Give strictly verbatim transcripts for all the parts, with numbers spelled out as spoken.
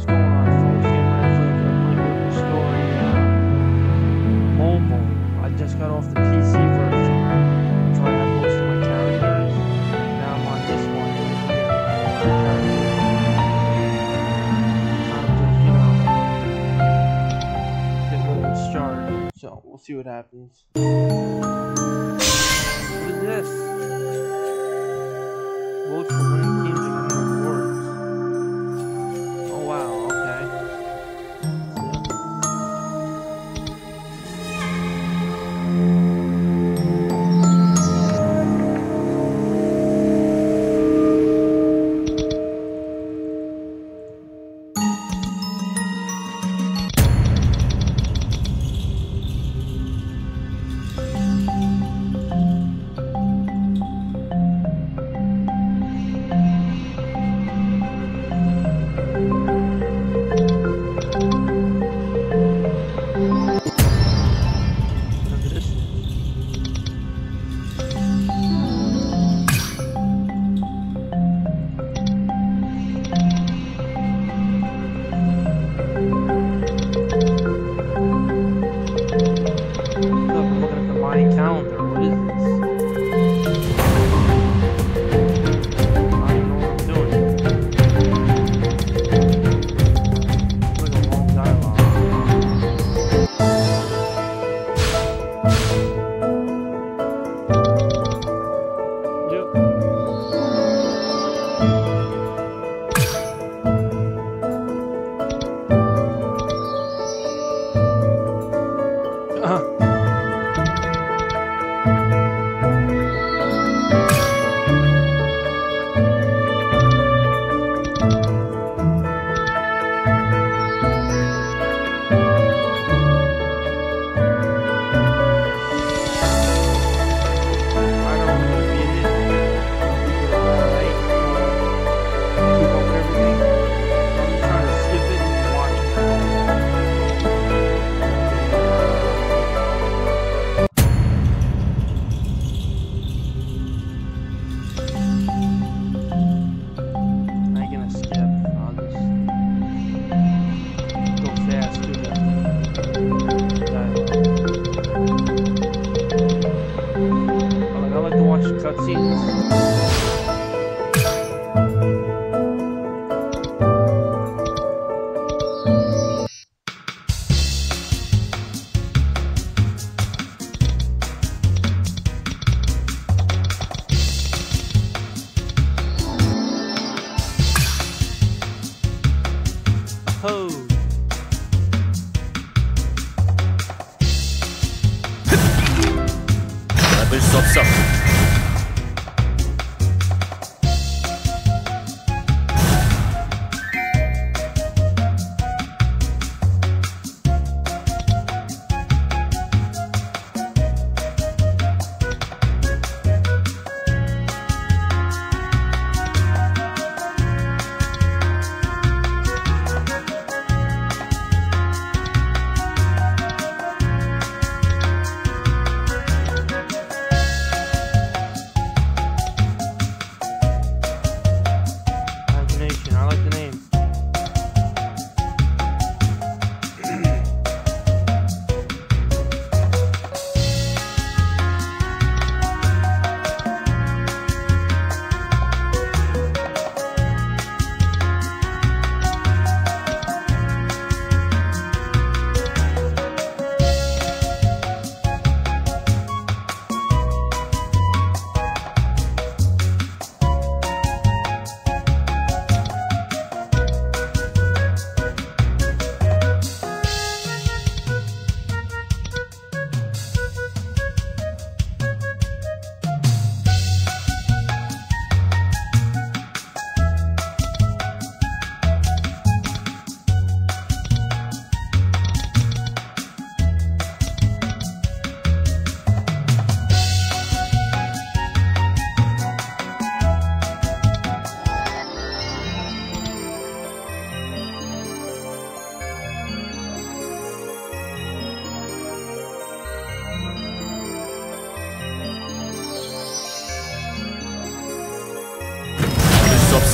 what's going on Maplestory story mobile. I just got off the P C version, so I have most of my characters. Now I'm on this one here. I'm just, you know, get a started. So we'll see what happens. What is this? Look for winning. Ho! Level stops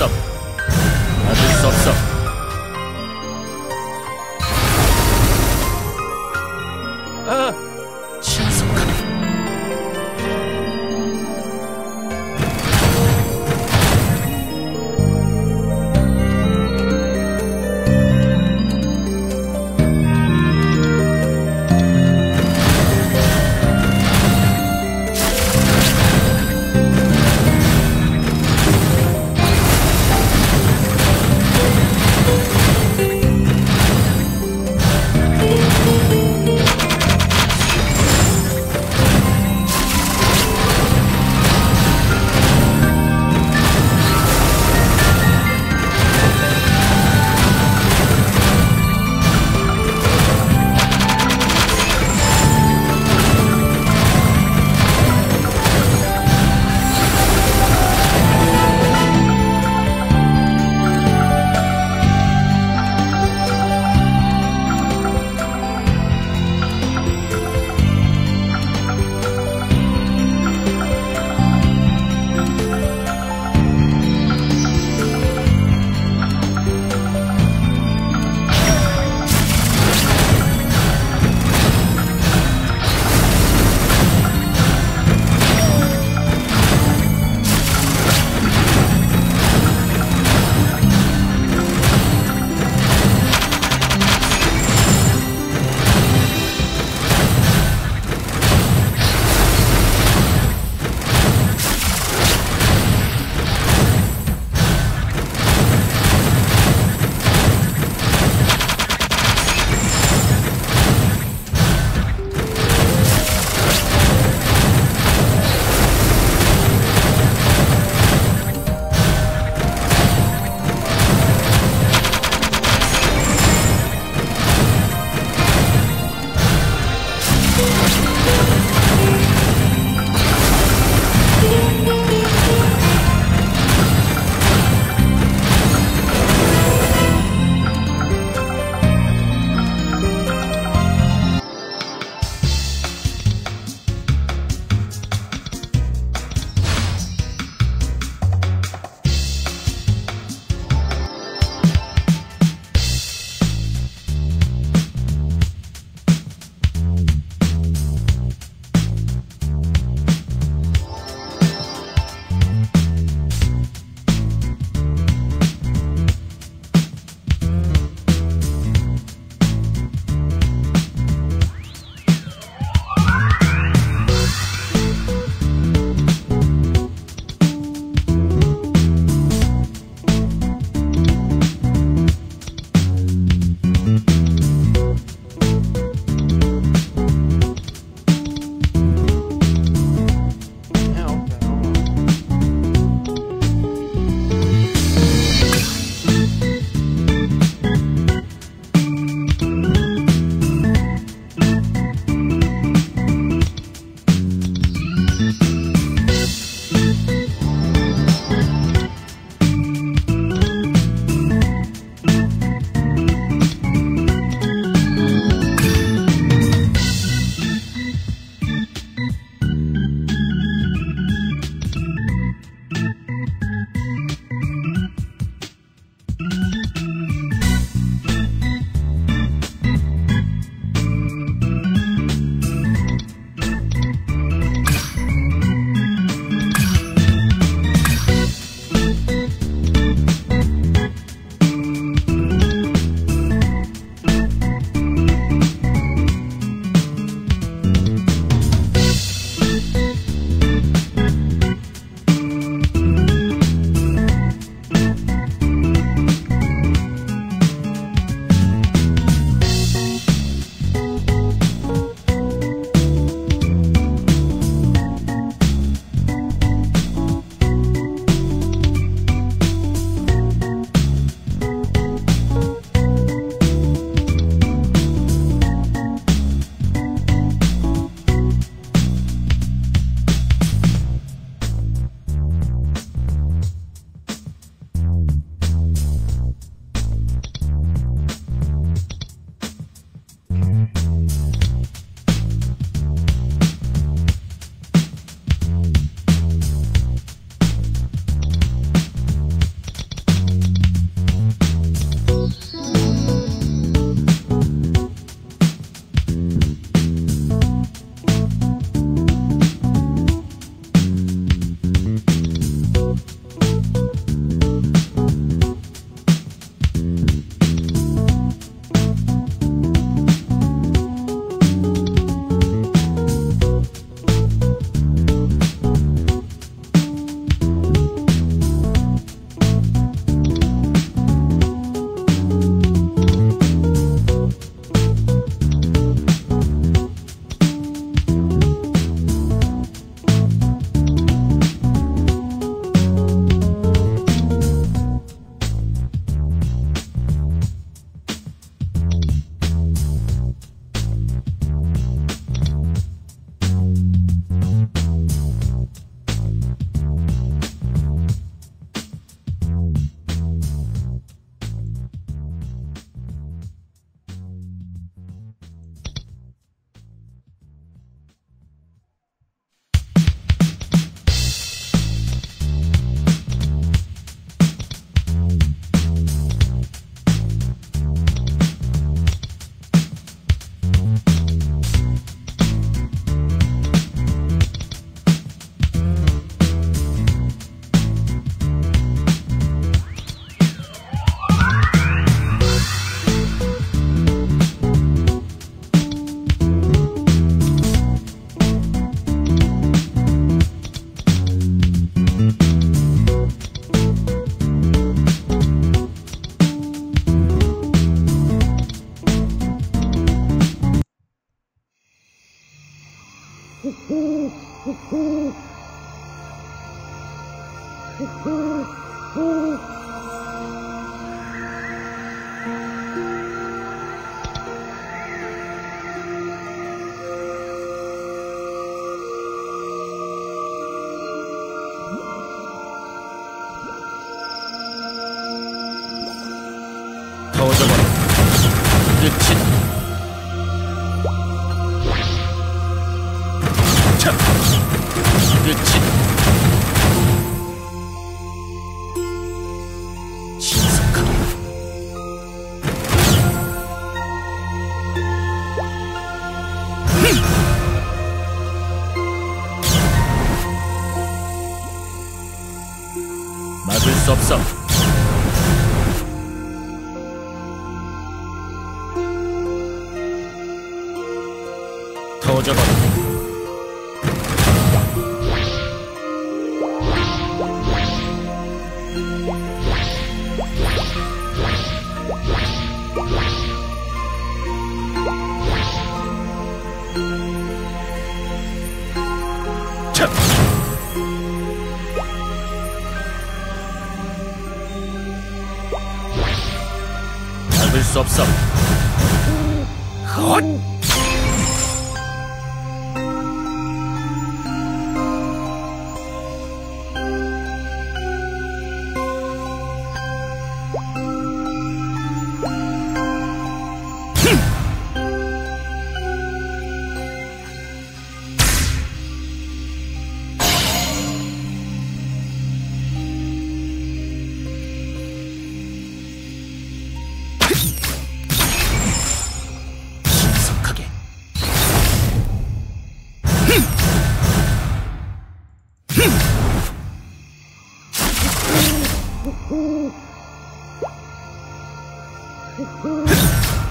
up. Stop, stop. Stop, stop.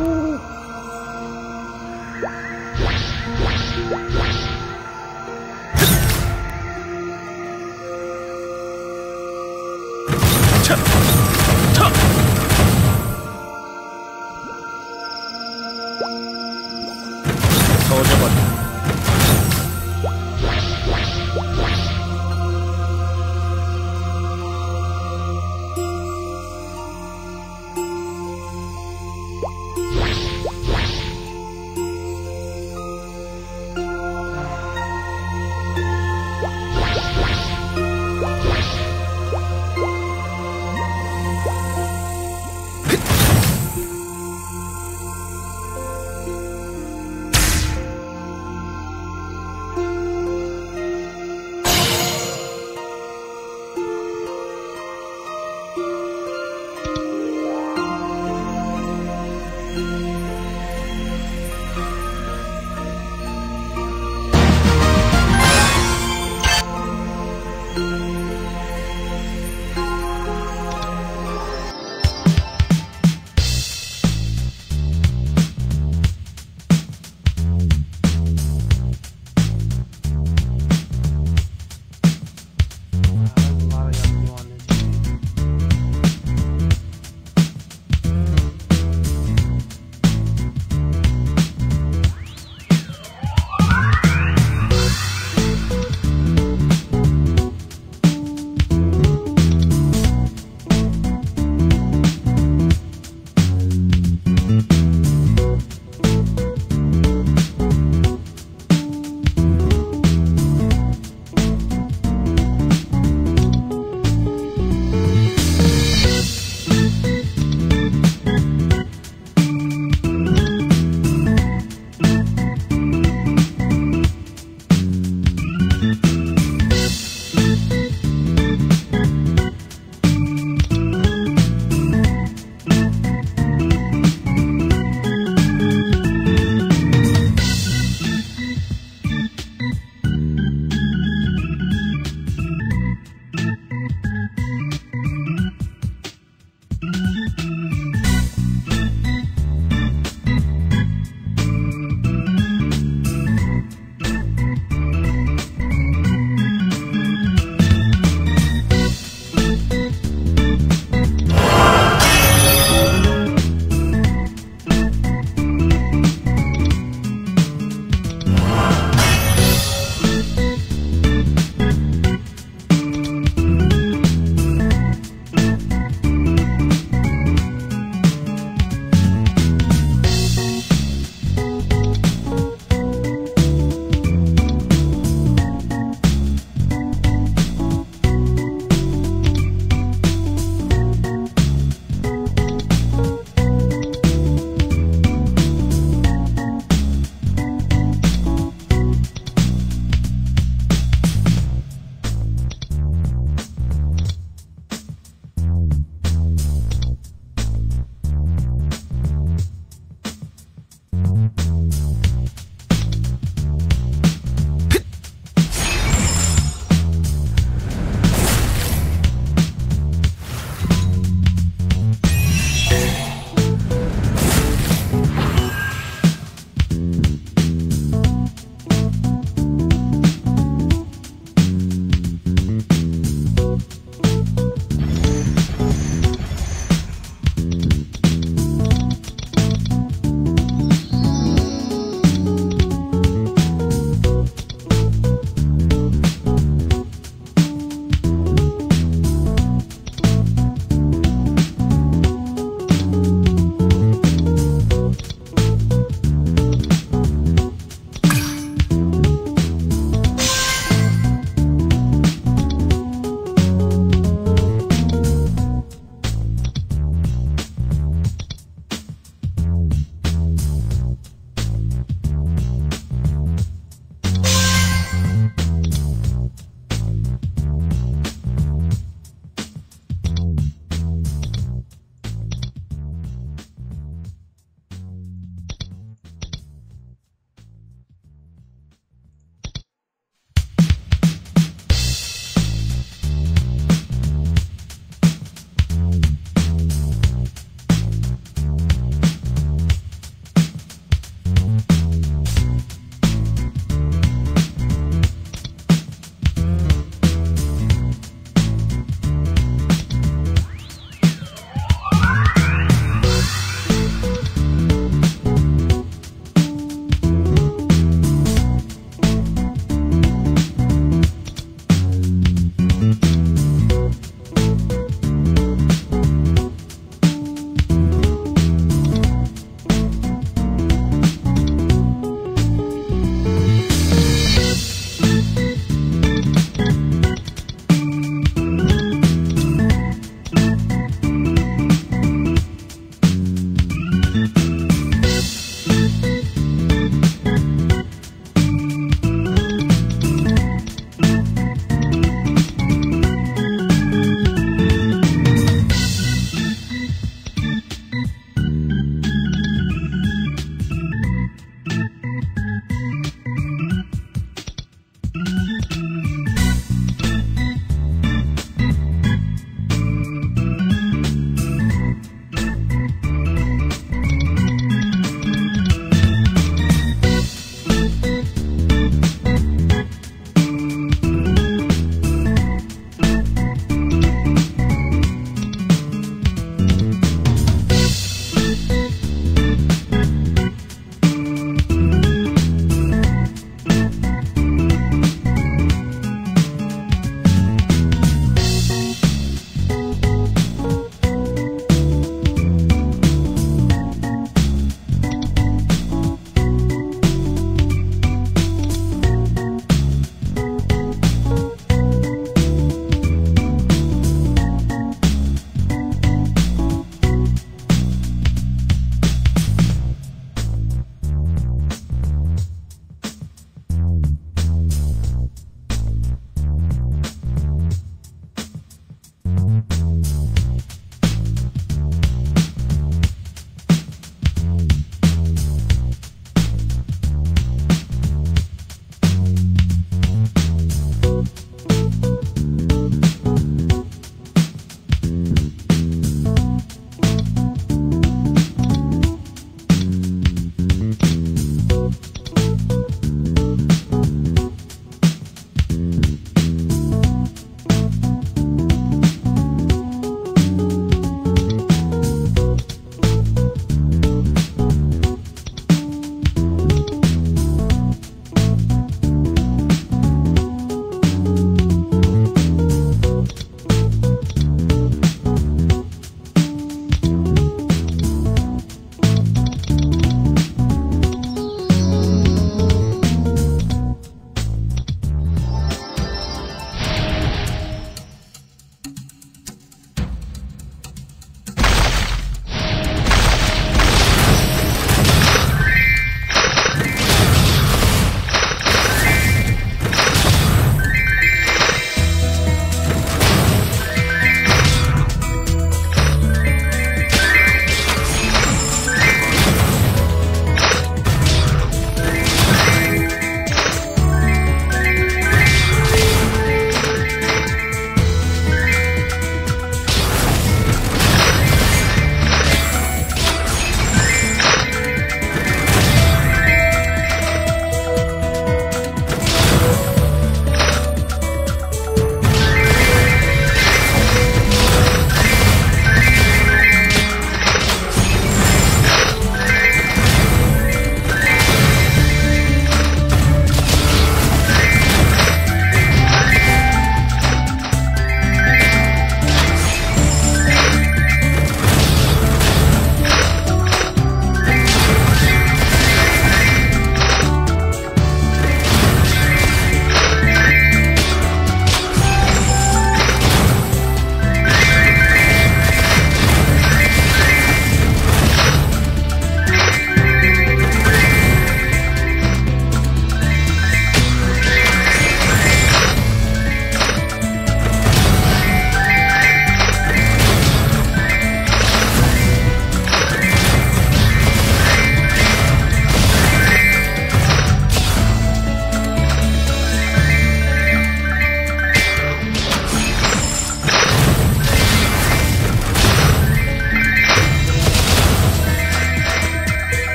Ooh.